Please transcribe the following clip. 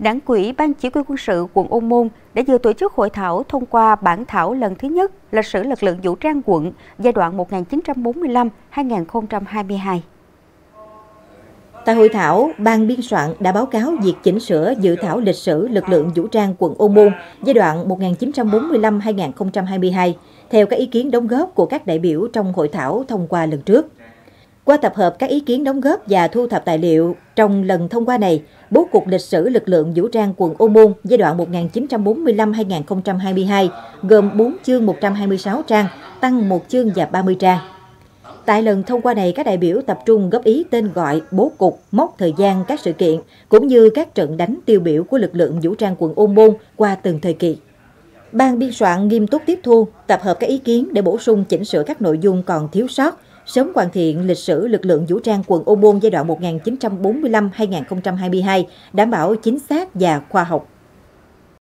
Đảng ủy Ban Chỉ huy Quân sự quận Ô Môn đã vừa tổ chức hội thảo thông qua bản thảo lần thứ nhất lịch sử lực lượng vũ trang quận giai đoạn 1945-2022. Tại hội thảo, Ban biên soạn đã báo cáo việc chỉnh sửa dự thảo lịch sử lực lượng vũ trang quận Ô Môn giai đoạn 1945-2022 theo các ý kiến đóng góp của các đại biểu trong hội thảo thông qua lần trước. Qua tập hợp các ý kiến đóng góp và thu thập tài liệu trong lần thông qua này, bố cục lịch sử lực lượng vũ trang quận Ô Môn giai đoạn 1945-2022 gồm 4 chương 126 trang, tăng 1 chương và 30 trang. Tại lần thông qua này, các đại biểu tập trung góp ý tên gọi, bố cục, mốc thời gian các sự kiện, cũng như các trận đánh tiêu biểu của lực lượng vũ trang quận Ô Môn qua từng thời kỳ. Ban biên soạn nghiêm túc tiếp thu, tập hợp các ý kiến để bổ sung chỉnh sửa các nội dung còn thiếu sót, sớm hoàn thiện lịch sử lực lượng vũ trang quận Ô Môn giai đoạn 1945-2022, đảm bảo chính xác và khoa học.